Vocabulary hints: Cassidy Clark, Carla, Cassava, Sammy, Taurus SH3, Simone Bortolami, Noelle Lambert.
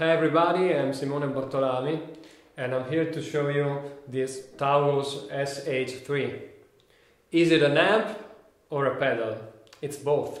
Hey everybody, I'm Simone Bortolami and I'm here to show you this Taurus SH3. Is it an amp or a pedal? It's both.